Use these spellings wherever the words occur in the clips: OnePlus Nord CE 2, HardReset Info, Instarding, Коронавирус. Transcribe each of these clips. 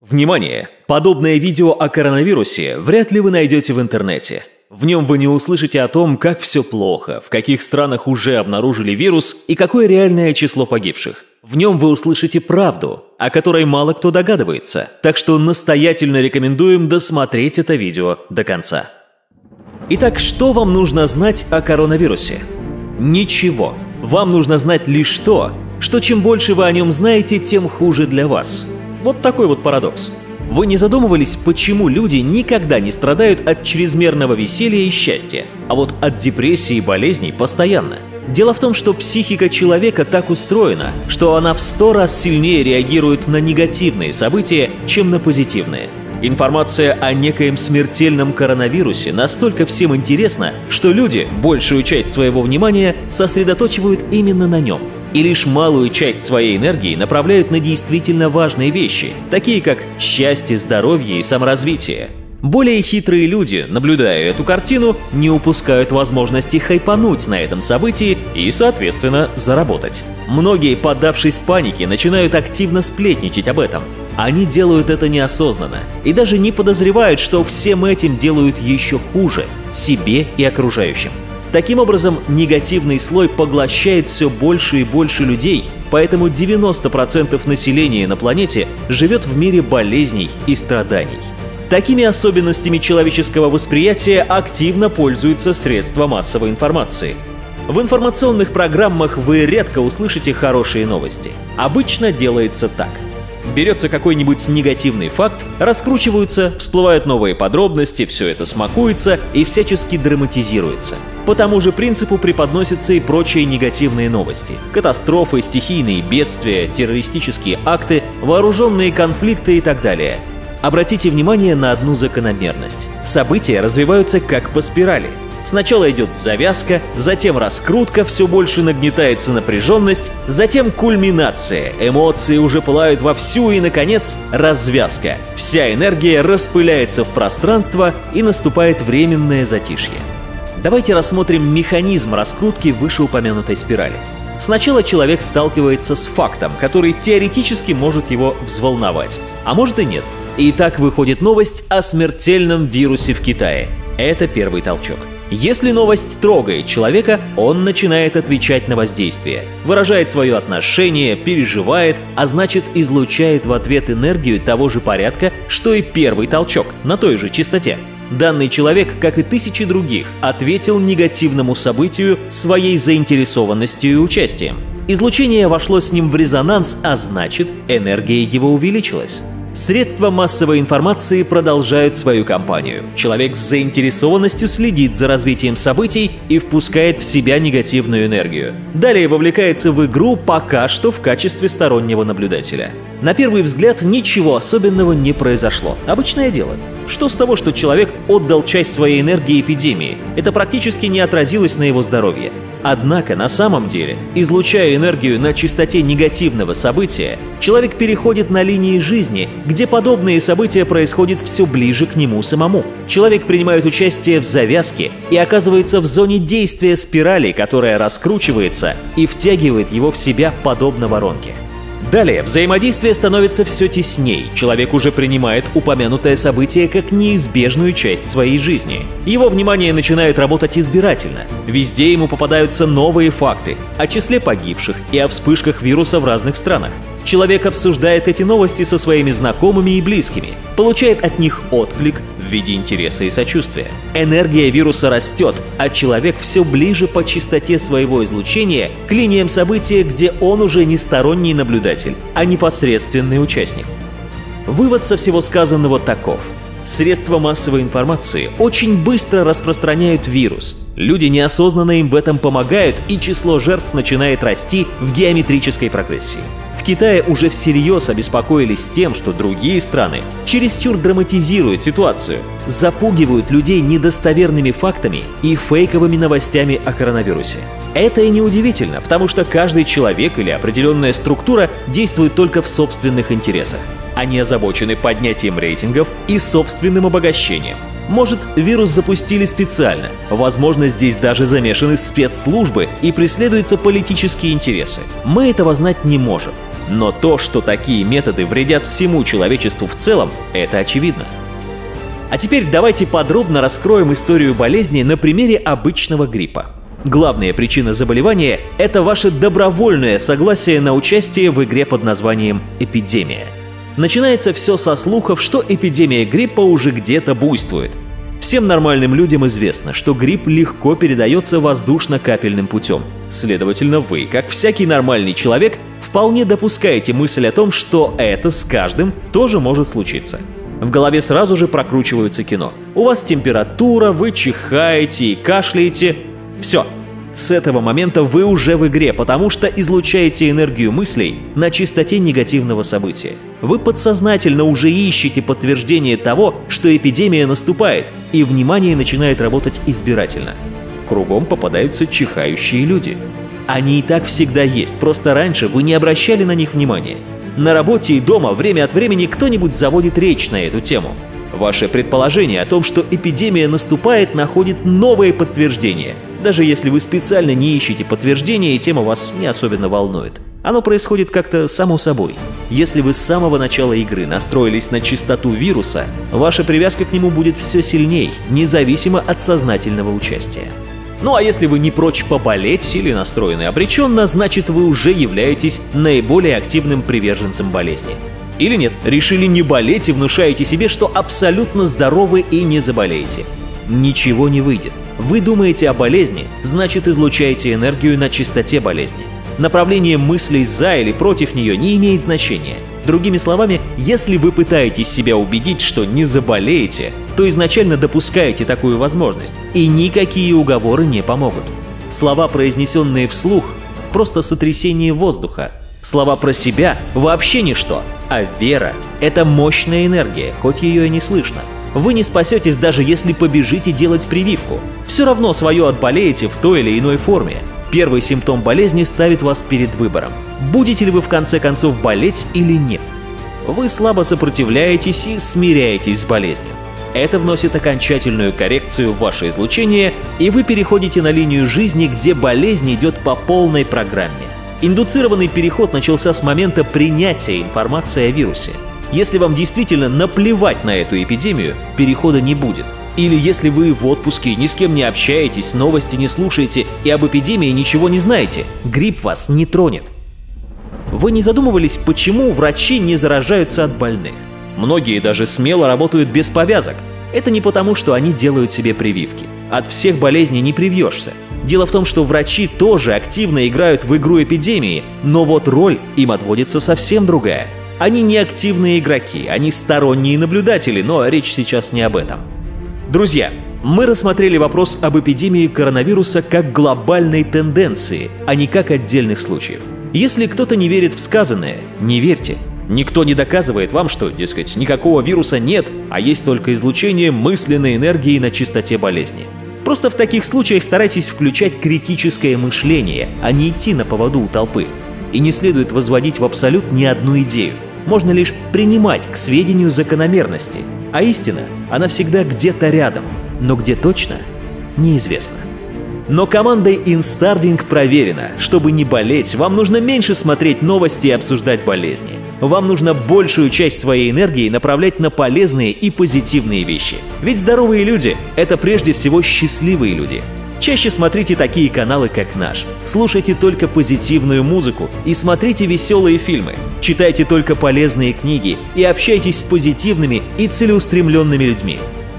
Внимание! Подобное видео о коронавирусе вряд ли вы найдете в интернете. В нем вы не услышите о том, как все плохо, в каких странах уже обнаружили вирус и какое реальное число погибших. В нем вы услышите правду, о которой мало кто догадывается, так что настоятельно рекомендуем досмотреть это видео до конца. Итак, что вам нужно знать о коронавирусе? Ничего. Вам нужно знать лишь то, что чем больше вы о нем знаете, тем хуже для вас. Вот такой вот парадокс. Вы не задумывались, почему люди никогда не страдают от чрезмерного веселья и счастья, а вот от депрессии и болезней постоянно? Дело в том, что психика человека так устроена, что она в 100 раз сильнее реагирует на негативные события, чем на позитивные. Информация о некоем смертельном коронавирусе настолько всем интересна, что люди большую часть своего внимания сосредоточивают именно на нем. И лишь малую часть своей энергии направляют на действительно важные вещи, такие как счастье, здоровье и саморазвитие. Более хитрые люди, наблюдая эту картину, не упускают возможности хайпануть на этом событии и, соответственно, заработать. Многие, поддавшись панике, начинают активно сплетничать об этом. Они делают это неосознанно и даже не подозревают, что всем этим делают еще хуже – себе и окружающим. Таким образом, негативный слой поглощает все больше и больше людей, поэтому 90% населения на планете живет в мире болезней и страданий. Такими особенностями человеческого восприятия активно пользуются средства массовой информации. В информационных программах вы редко услышите хорошие новости. Обычно делается так. Берется какой-нибудь негативный факт, раскручиваются, всплывают новые подробности, все это смакуется и всячески драматизируется. По тому же принципу преподносятся и прочие негативные новости. Катастрофы, стихийные бедствия, террористические акты, вооруженные конфликты и так далее. Обратите внимание на одну закономерность. События развиваются как по спирали. Сначала идет завязка, затем раскрутка, все больше нагнетается напряженность, затем кульминация, эмоции уже пылают вовсю и, наконец, развязка. Вся энергия распыляется в пространство и наступает временное затишье. Давайте рассмотрим механизм раскрутки вышеупомянутой спирали. Сначала человек сталкивается с фактом, который теоретически может его взволновать, а может и нет. И так выходит новость о смертельном вирусе в Китае. Это первый толчок. Если новость трогает человека, он начинает отвечать на воздействие, выражает свое отношение, переживает, а значит излучает в ответ энергию того же порядка, что и первый толчок, на той же частоте. Данный человек, как и тысячи других, ответил негативному событию своей заинтересованностью и участием. Излучение вошло с ним в резонанс, а значит, энергия его увеличилась. Средства массовой информации продолжают свою кампанию. Человек с заинтересованностью следит за развитием событий и впускает в себя негативную энергию. Далее вовлекается в игру пока что в качестве стороннего наблюдателя. На первый взгляд ничего особенного не произошло. Обычное дело. Что с того, что человек отдал часть своей энергии эпидемии? Это практически не отразилось на его здоровье. Однако на самом деле, излучая энергию на частоте негативного события, человек переходит на линии жизни, где подобные события происходят все ближе к нему самому. Человек принимает участие в завязке и оказывается в зоне действия спирали, которая раскручивается и втягивает его в себя подобно воронке. Далее взаимодействие становится все тесней, человек уже принимает упомянутое событие как неизбежную часть своей жизни. Его внимание начинает работать избирательно, везде ему попадаются новые факты о числе погибших и о вспышках вируса в разных странах. Человек обсуждает эти новости со своими знакомыми и близкими, получает от них отклик в виде интереса и сочувствия. Энергия вируса растет, а человек все ближе по частоте своего излучения к линиям события, где он уже не сторонний наблюдатель, а непосредственный участник. Вывод со всего сказанного таков. Средства массовой информации очень быстро распространяют вирус. Люди неосознанно им в этом помогают, и число жертв начинает расти в геометрической прогрессии. В Китае уже всерьез обеспокоились тем, что другие страны чересчур драматизируют ситуацию, запугивают людей недостоверными фактами и фейковыми новостями о коронавирусе. Это и неудивительно, потому что каждый человек или определенная структура действует только в собственных интересах. Они озабочены поднятием рейтингов и собственным обогащением. Может, вирус запустили специально, возможно, здесь даже замешаны спецслужбы и преследуются политические интересы. Мы этого знать не можем. Но то, что такие методы вредят всему человечеству в целом, это очевидно. А теперь давайте подробно раскроем историю болезни на примере обычного гриппа. Главная причина заболевания – это ваше добровольное согласие на участие в игре под названием «Эпидемия». Начинается все со слухов, что эпидемия гриппа уже где-то буйствует. Всем нормальным людям известно, что грипп легко передается воздушно-капельным путем. Следовательно, вы, как всякий нормальный человек, вполне допускаете мысль о том, что это с каждым тоже может случиться. В голове сразу же прокручивается кино. У вас температура, вы чихаете и кашляете. Все. С этого момента вы уже в игре, потому что излучаете энергию мыслей на частоте негативного события. Вы подсознательно уже ищете подтверждение того, что эпидемия наступает, и внимание начинает работать избирательно. Кругом попадаются чихающие люди. Они и так всегда есть, просто раньше вы не обращали на них внимания. На работе и дома время от времени кто-нибудь заводит речь на эту тему. Ваше предположение о том, что эпидемия наступает, находит новые подтверждения. Даже если вы специально не ищете подтверждения, и тема вас не особенно волнует. Оно происходит как-то само собой. Если вы с самого начала игры настроились на частоту вируса, ваша привязка к нему будет все сильней, независимо от сознательного участия. Ну а если вы не прочь поболеть или настроены обреченно, значит вы уже являетесь наиболее активным приверженцем болезни. Или нет, решили не болеть и внушаете себе, что абсолютно здоровы и не заболеете. Ничего не выйдет. Вы думаете о болезни, значит излучаете энергию на частоте болезни. Направление мыслей за или против нее не имеет значения. Другими словами, если вы пытаетесь себя убедить, что не заболеете, то изначально допускаете такую возможность, и никакие уговоры не помогут. Слова, произнесенные вслух, просто сотрясение воздуха. Слова про себя вообще ничто, а вера — это мощная энергия, хоть ее и не слышно. Вы не спасетесь, даже если побежите делать прививку. Все равно свое отболеете в той или иной форме. Первый симптом болезни ставит вас перед выбором. Будете ли вы в конце концов болеть или нет? Вы слабо сопротивляетесь и смиряетесь с болезнью. Это вносит окончательную коррекцию в ваше излучение, и вы переходите на линию жизни, где болезнь идет по полной программе. Индуцированный переход начался с момента принятия информации о вирусе. Если вам действительно наплевать на эту эпидемию, перехода не будет. Или если вы в отпуске, ни с кем не общаетесь, новости не слушаете и об эпидемии ничего не знаете, грипп вас не тронет. Вы не задумывались, почему врачи не заражаются от больных? Многие даже смело работают без повязок. Это не потому, что они делают себе прививки. От всех болезней не привьешься. Дело в том, что врачи тоже активно играют в игру эпидемии, но вот роль им отводится совсем другая. Они не активные игроки, они сторонние наблюдатели, но речь сейчас не об этом. Друзья, мы рассмотрели вопрос об эпидемии коронавируса как глобальной тенденции, а не как отдельных случаев. Если кто-то не верит в сказанное, не верьте. Никто не доказывает вам, что, дескать, никакого вируса нет, а есть только излучение мысленной энергии на частоте болезни. Просто в таких случаях старайтесь включать критическое мышление, а не идти на поводу у толпы. И не следует возводить в абсолют ни одну идею. Можно лишь принимать к сведению закономерности. А истина, она всегда где-то рядом, но где точно, неизвестно. Но командой Instarding проверено, чтобы не болеть, вам нужно меньше смотреть новости и обсуждать болезни. Вам нужно большую часть своей энергии направлять на полезные и позитивные вещи. Ведь здоровые люди — это прежде всего счастливые люди. Чаще смотрите такие каналы, как наш. Слушайте только позитивную музыку и смотрите веселые фильмы. Читайте только полезные книги и общайтесь с позитивными и целеустремленными людьми.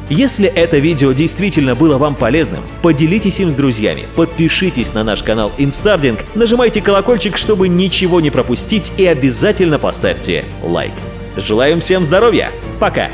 Если это видео действительно было вам полезным, поделитесь им с друзьями, подпишитесь на наш канал Instarding, нажимайте колокольчик, чтобы ничего не пропустить, и обязательно поставьте лайк. Желаем всем здоровья! Пока!